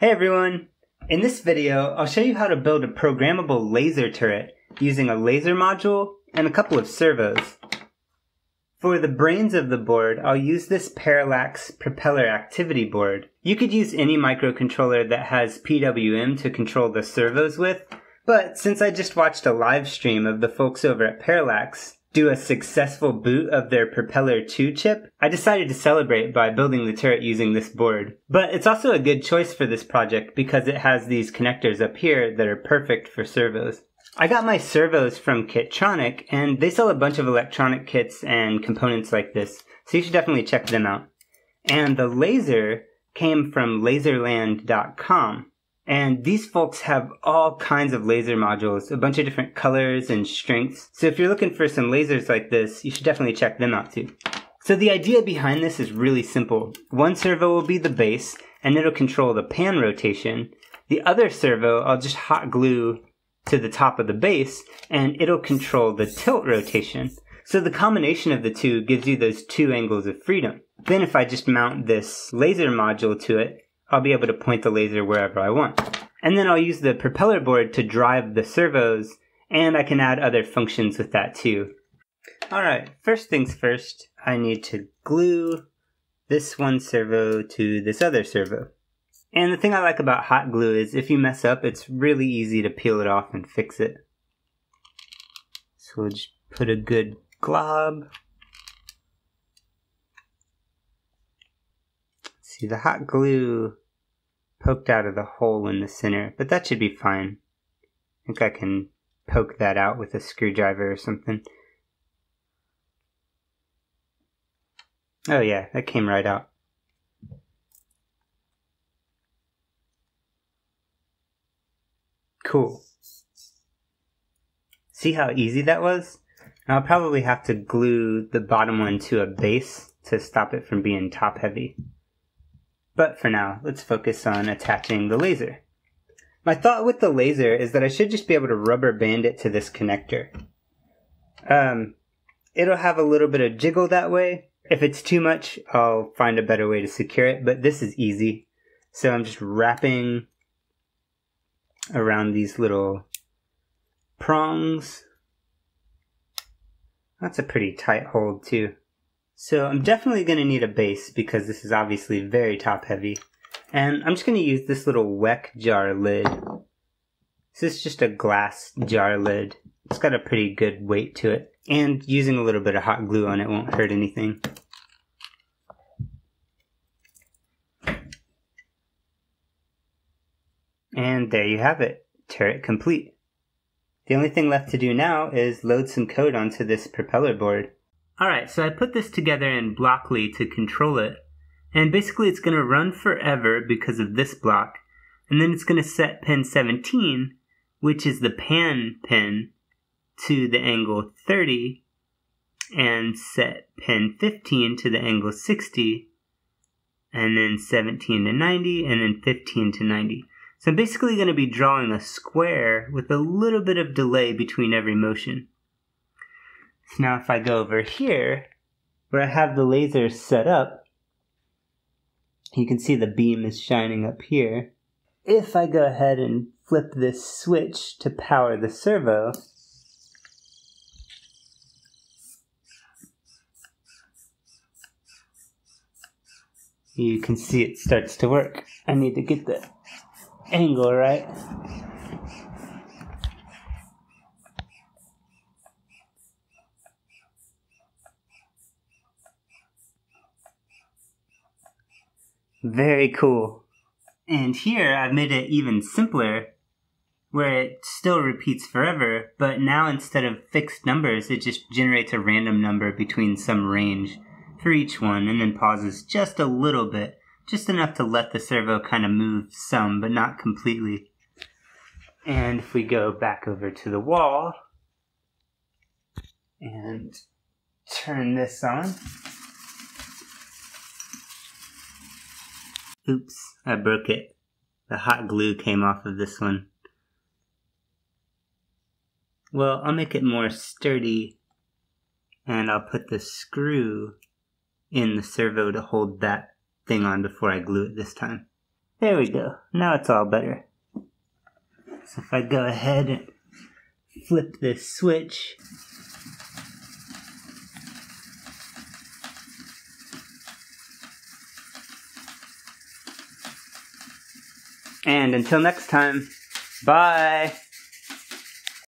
Hey everyone! In this video, I'll show you how to build a programmable laser turret using a laser module and a couple of servos. For the brains of the board, I'll use this Parallax Propeller Activity Board. You could use any microcontroller that has PWM to control the servos with, but since I just watched a live stream of the folks over at Parallax do a successful boot of their Propeller 2 chip, I decided to celebrate by building the turret using this board. But it's also a good choice for this project because it has these connectors up here that are perfect for servos. I got my servos from Kitronik, and they sell a bunch of electronic kits and components like this, so you should definitely check them out. And the laser came from laserland.com. And these folks have all kinds of laser modules, a bunch of different colors and strengths. So if you're looking for some lasers like this, you should definitely check them out too. So the idea behind this is really simple. One servo will be the base, and it'll control the pan rotation. The other servo, I'll just hot glue to the top of the base, and it'll control the tilt rotation. So the combination of the two gives you those two angles of freedom. Then if I just mount this laser module to it, I'll be able to point the laser wherever I want. And then I'll use the propeller board to drive the servos, and I can add other functions with that too. Alright, first things first, I need to glue this one servo to this other servo. And the thing I like about hot glue is if you mess up, it's really easy to peel it off and fix it. So we'll just put a good glob. See, the hot glue poked out of the hole in the center, but that should be fine. I think I can poke that out with a screwdriver or something. Oh yeah, that came right out. Cool. See how easy that was? Now I'll probably have to glue the bottom one to a base to stop it from being top heavy. But for now, let's focus on attaching the laser. My thought with the laser is that I should just be able to rubber band it to this connector. It'll have a little bit of jiggle that way. If it's too much, I'll find a better way to secure it, but this is easy. So I'm just wrapping around these little prongs. That's a pretty tight hold too. So I'm definitely going to need a base because this is obviously very top heavy. And I'm just going to use this little weck jar lid. This is just a glass jar lid. It's got a pretty good weight to it. And using a little bit of hot glue on it won't hurt anything. And there you have it. Turret complete. The only thing left to do now is load some code onto this propeller board. Alright, so I put this together in Blockly to control it, and basically it's going to run forever because of this block, and then it's going to set pin 17, which is the pan pin, to the angle 30, and set pin 15 to the angle 60, and then 17 to 90, and then 15 to 90. So I'm basically going to be drawing a square with a little bit of delay between every motion. So now if I go over here, where I have the laser set up, you can see the beam is shining up here. If I go ahead and flip this switch to power the servo, you can see it starts to work. I need to get the angle right. Very cool. And here I've made it even simpler, where it still repeats forever, but now instead of fixed numbers, it just generates a random number between some range for each one, and then pauses just a little bit, just enough to let the servo kind of move some, but not completely. And if we go back over to the wall and turn this on. Oops, I broke it. The hot glue came off of this one. Well, I'll make it more sturdy, and I'll put the screw in the servo to hold that thing on before I glue it this time. There we go. Now it's all better. So if I go ahead and flip this switch, and until next time, bye!